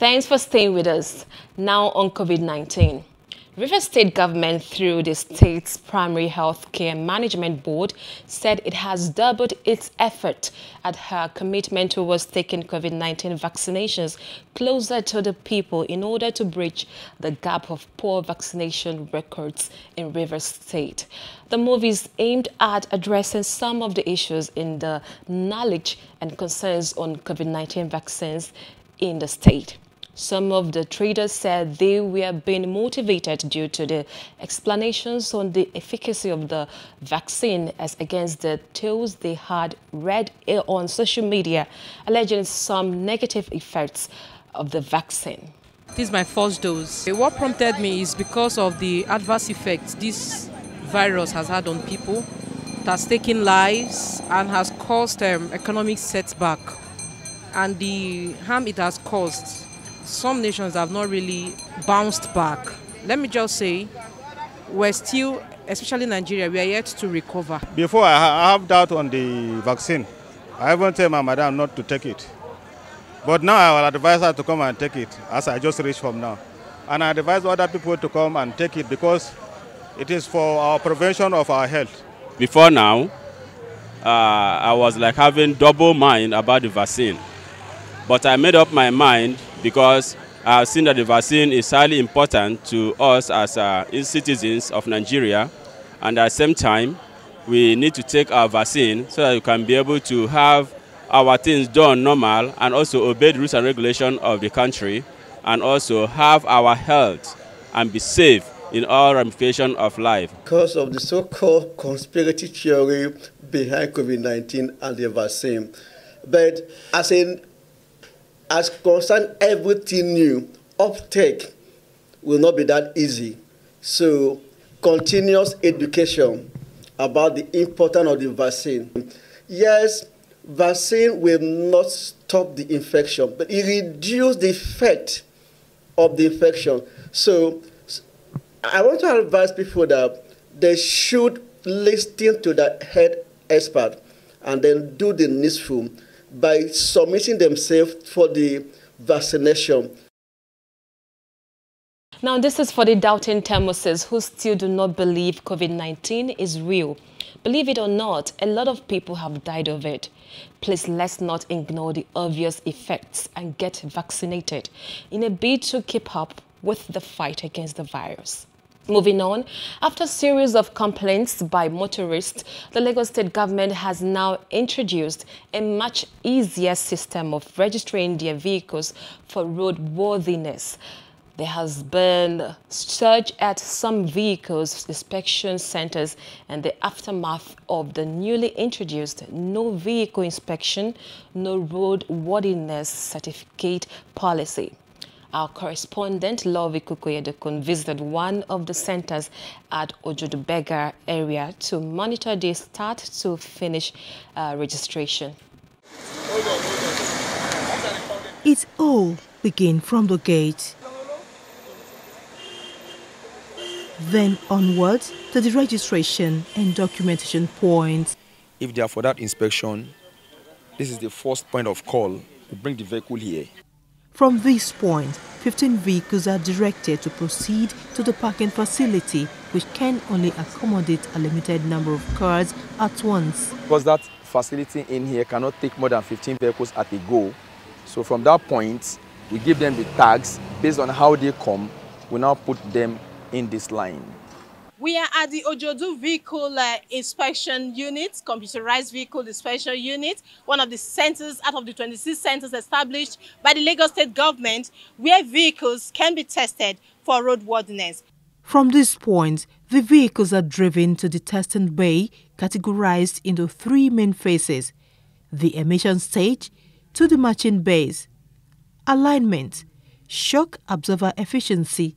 Thanks for staying with us. Now on COVID-19. Rivers State government through the state's Primary Health Care Management Board said it has doubled its effort at her commitment towards taking COVID-19 vaccinations closer to the people in order to bridge the gap of poor vaccination records in Rivers State. The move is aimed at addressing some of the issues in the knowledge and concerns on COVID-19 vaccines in the state. Some of the traders said they were being motivated due to the explanations on the efficacy of the vaccine as against the tales they had read on social media, alleging some negative effects of the vaccine. This is my first dose. What prompted me is because of the adverse effects this virus has had on people. It has taken lives and has caused economic setback, and the harm it has caused. Some nations have not really bounced back. Let me just say, we're still, especially Nigeria, we are yet to recover. Before I have doubt on the vaccine, I even tell my madam not to take it. But now I will advise her to come and take it, as I just reached home now. And I advise other people to come and take it because it is for our prevention of our health. Before now, I was like having double mind about the vaccine. But I made up my mind because I've seen that the vaccine is highly important to us as citizens of Nigeria, and at the same time, we need to take our vaccine so that we can be able to have our things done normal and also obey the rules and regulations of the country, and also have our health and be safe in all ramifications of life. Because of the so-called conspiracy theory behind COVID-19 and the vaccine, but as concerned everything new, uptake will not be that easy. So continuous education about the importance of the vaccine. Yes, vaccine will not stop the infection, but it reduces the effect of the infection. So I want to advise people that they should listen to the health expert and then do the needful by submitting themselves for the vaccination. Now, this is for the doubting Thermoses who still do not believe COVID-19 is real. Believe it or not, a lot of people have died of it. Please, let's not ignore the obvious effects and get vaccinated in a bid to keep up with the fight against the virus. Moving on, after a series of complaints by motorists, the Lagos State government has now introduced a much easier system of registering their vehicles for roadworthiness. There has been a surge at some vehicles inspection centers and the aftermath of the newly introduced no vehicle inspection, no roadworthiness certificate policy. Our correspondent, Lovey Kuku-Oyedokun, visited one of the centers at Ojodu Berger area to monitor the start to finish registration. It all begins from the gate, then onwards to the registration and documentation point. If they are for that inspection, this is the first point of call. We bring the vehicle here. From this point, 15 vehicles are directed to proceed to the parking facility, which can only accommodate a limited number of cars at once. Because that facility in here cannot take more than 15 vehicles at a go. So from that point, we give them the tags. Based on how they come, we now put them in this line. We are at the Ojodu Vehicle Inspection Unit, Computerized Vehicle Inspection Unit, one of the centers out of the 26 centers established by the Lagos State government where vehicles can be tested for roadworthiness. From this point, the vehicles are driven to the testing bay, categorized into three main phases: the emission stage, to the matching base, alignment, shock absorber efficiency,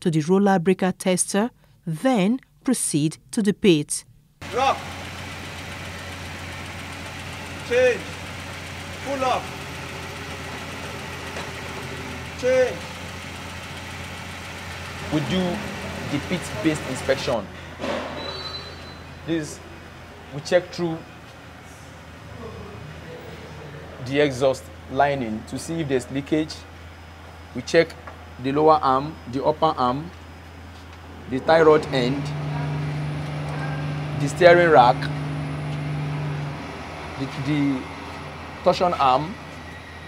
to the roller breaker tester, then proceed to the pit. Drop. Change. Pull up. Change. We do the pit-based inspection. This, we check through the exhaust lining to see if there's leakage, We check the lower arm, the upper arm, the thyroid end, the steering rack, the torsion arm.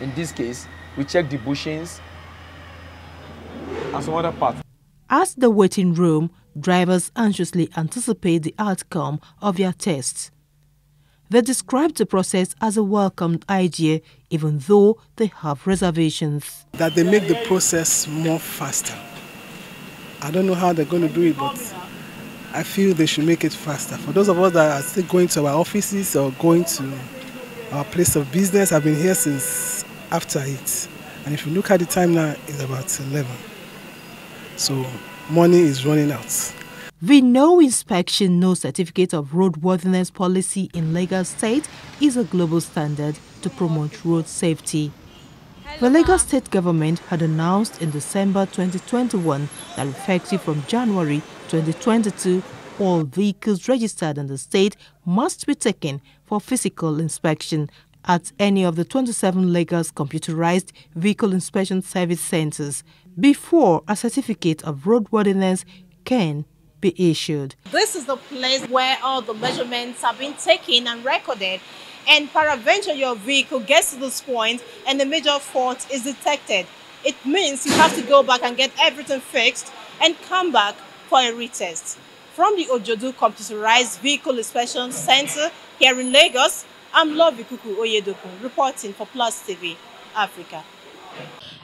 In this case, we check the bushings and some other parts. As the waiting room, drivers anxiously anticipate the outcome of their tests. They describe the process as a welcomed idea, even though they have reservations. That they make the process more faster. I don't know how they're going to do it, but I feel they should make it faster. For those of us that are still going to our offices or going to our place of business, I've been here since after 8. And if you look at the time now, it's about 11. So money is running out. The no inspection, no certificate of roadworthiness policy in Lagos State is a global standard to promote road safety. The Lagos State government had announced in December 2021 that effective from January 2022, all vehicles registered in the state must be taken for physical inspection at any of the 27 Lagos computerized vehicle inspection service centers before a certificate of roadworthiness can be issued. This is the place where all the measurements have been taken and recorded, and peradventure your vehicle gets to this point and a major fault is detected. It means you have to go back and get everything fixed and come back for a retest. From the Ojodu Computerized Vehicle Inspection Center here in Lagos, I'm Lovey Kuku-Oyedokun, reporting for Plus TV Africa.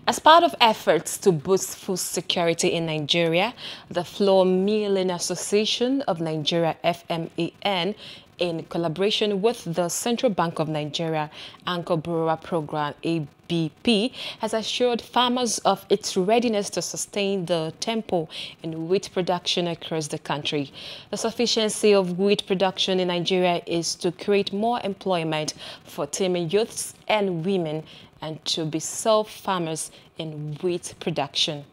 As part of efforts to boost food security in Nigeria, the Flour Milling Association of Nigeria, FMAN, in collaboration with the Central Bank of Nigeria, Anchor Borrower Program, ABP, has assured farmers of its readiness to sustain the tempo in wheat production across the country. The sufficiency of wheat production in Nigeria is to create more employment for teeming youths and women and to be self-farmers in wheat production.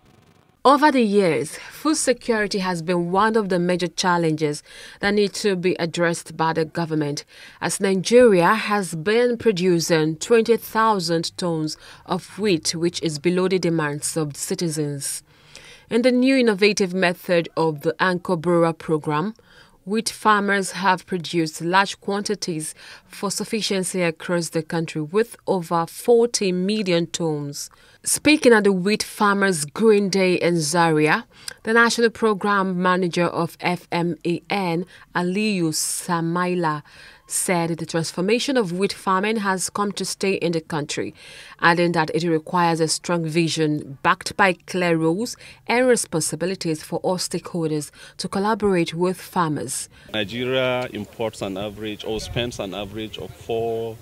Over the years, food security has been one of the major challenges that need to be addressed by the government, as Nigeria has been producing 20,000 tons of wheat, which is below the demands of the citizens. In the new innovative method of the Anchor Borrower Program, wheat farmers have produced large quantities for sufficiency across the country with over 40 million tons. Speaking at the Wheat Farmers Green Day in Zaria, the National Program Manager of FMAN, Aliyu Samaila, said the transformation of wheat farming has come to stay in the country, adding that it requires a strong vision backed by clear rules and responsibilities for all stakeholders to collaborate with farmers. Nigeria imports an average or spends an average of $4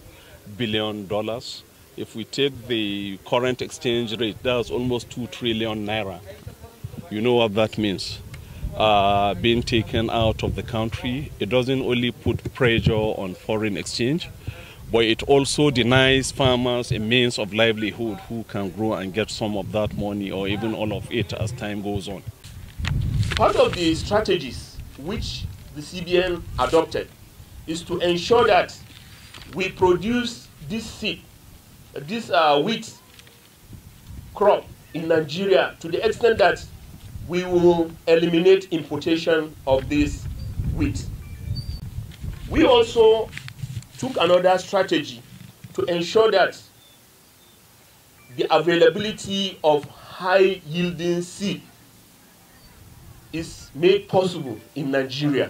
billion. If we take the current exchange rate, that's almost 2 trillion naira. You know what that means. Being taken out of the country, it doesn't only put pressure on foreign exchange, but it also denies farmers a means of livelihood who can grow and get some of that money or even all of it as time goes on. Part of the strategies which the CBN adopted is to ensure that we produce this wheat crop in Nigeria to the extent that we will eliminate importation of this wheat. We also took another strategy to ensure that the availability of high-yielding seed is made possible in Nigeria.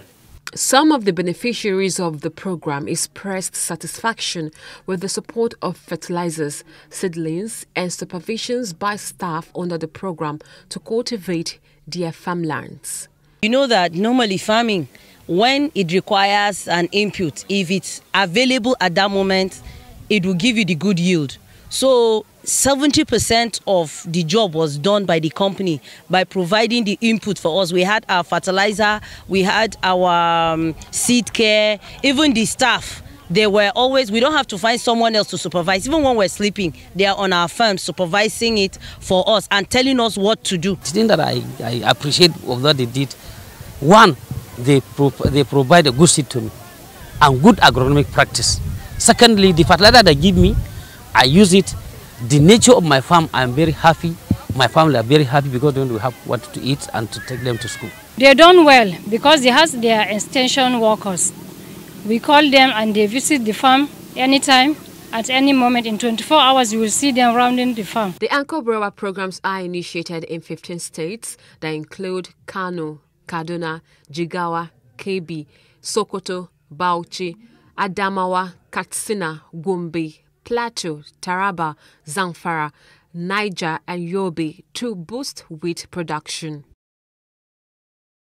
Some of the beneficiaries of the program expressed satisfaction with the support of fertilizers, seedlings, and supervisions by staff under the program to cultivate their farmlands. You know that normally farming, when it requires an input, if it's available at that moment, it will give you the good yield. So 70% of the job was done by the company by providing the input for us. We had our fertilizer, we had our seed care, even the staff. They were always, we don't have to find someone else to supervise. Even when we're sleeping, they are on our farm supervising it for us and telling us what to do. The thing that I appreciate of what they did, one, they provide a good seed to me and good agronomic practice. Secondly, the fertilizer they give me, I use it. The nature of my farm, I'm very happy. my family are very happy because they don't have what to eat and to take them to school. They done well because they have their extension workers. We call them and they visit the farm anytime. At any moment, in 24 hours, you will see them rounding the farm. The Anchor Borrower programs are initiated in 15 states that include Kano, Kaduna, Jigawa, Kebi, Sokoto, Bauchi, Adamawa, Katsina, Gumbi, Plateau, Taraba, Zamfara, Niger and Yobe to boost wheat production.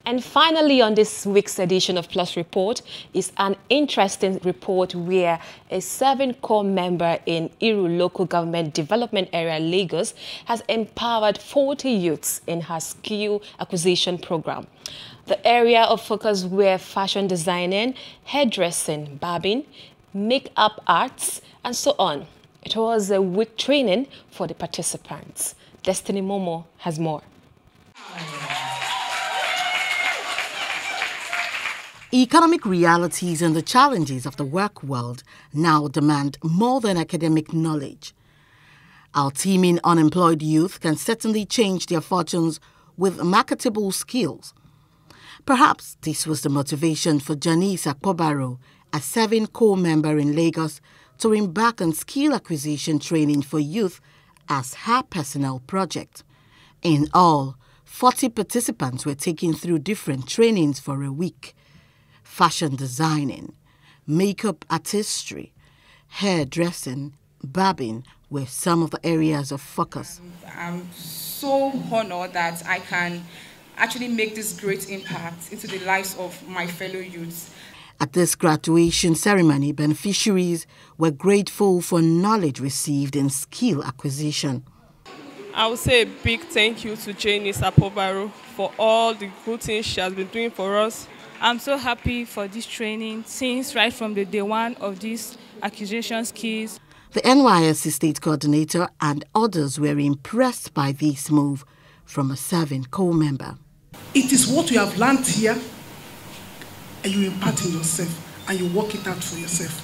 And finally, on this week's edition of Plus Report is an interesting report where a 7-core member in Iru Local Government Development Area, Lagos, has empowered 40 youths in her skill acquisition program. The area of focus were fashion designing, hairdressing, barbing, makeup arts, and so on. It was a week training for the participants. Destiny Momoh has more. Economic realities and the challenges of the work world now demand more than academic knowledge. Our teeming unemployed youth can certainly change their fortunes with marketable skills. Perhaps this was the motivation for Janice Akpobaro, a 7-core member in Lagos, to embark on skill acquisition training for youth as her personal project. In all, 40 participants were taken through different trainings for a week. Fashion designing, makeup artistry, hairdressing, barbing were some of the areas of focus. I'm so honored that I can actually make this great impact into the lives of my fellow youths. At this graduation ceremony, beneficiaries were grateful for knowledge received and skill acquisition. I would say a big thank you to Janice Akpobaro for all the good things she has been doing for us. I'm so happy for this training since right from the day one of these acquisition skills. The NYSC State Coordinator and others were impressed by this move from a 7-core member. It is what you have learned here and you impart in yourself and you work it out for yourself.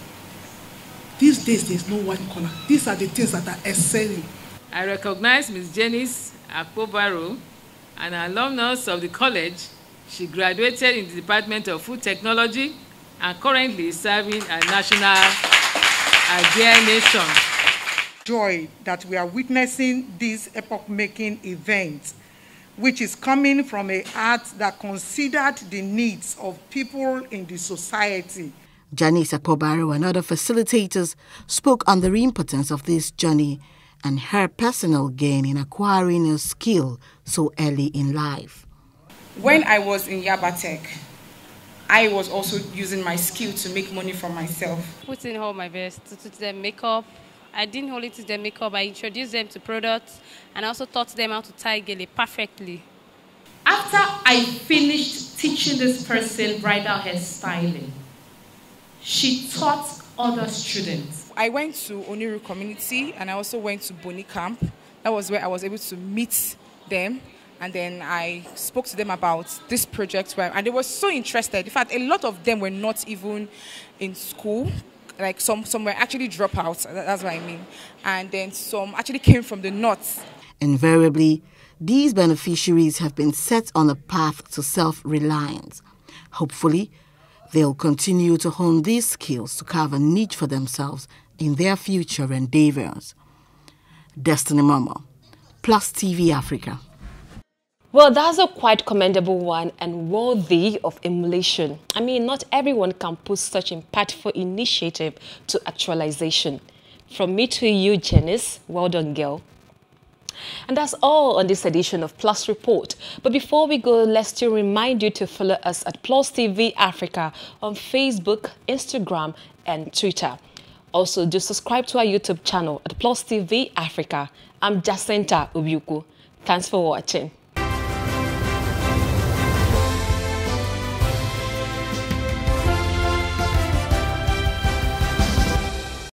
These days there is no one color. These are the things that are excelling. I recognize Ms. Janice Akpobaro, an alumnus of the college. She graduated in the Department of Food Technology and currently is serving a national dear nation. Joy that we are witnessing this epoch-making event, which is coming from an art that considered the needs of people in the society. Janice Akpobaro and other facilitators spoke on the importance of this journey and her personal gain in acquiring a skill so early in life. When I was in YabaTech, I was also using my skill to make money for myself. Putting all my best to teach them makeup. I didn't only teach them makeup, I introduced them to products and I also taught them how to tie gele perfectly. After I finished teaching this person bridal hair styling, she taught other students. I went to Oniru community and I also went to Boni camp. That was where I was able to meet them. And then I spoke to them about this project, and they were so interested. In fact, a lot of them were not even in school. Like some were actually dropouts, that's what I mean. And then some actually came from the north. Invariably, these beneficiaries have been set on a path to self-reliance. Hopefully, they'll continue to hone these skills to carve a niche for themselves in their future endeavors. Destiny Momoh, Plus TV Africa. Well, that's a quite commendable one and worthy of emulation. I mean, not everyone can put such impactful initiative to actualization. From me to you, Janice, well done, girl. And that's all on this edition of Plus Report. But before we go, let's still remind you to follow us at Plus TV Africa on Facebook, Instagram, and Twitter. Also, do subscribe to our YouTube channel at Plus TV Africa. I'm Jacinta Ubiuku. Thanks for watching.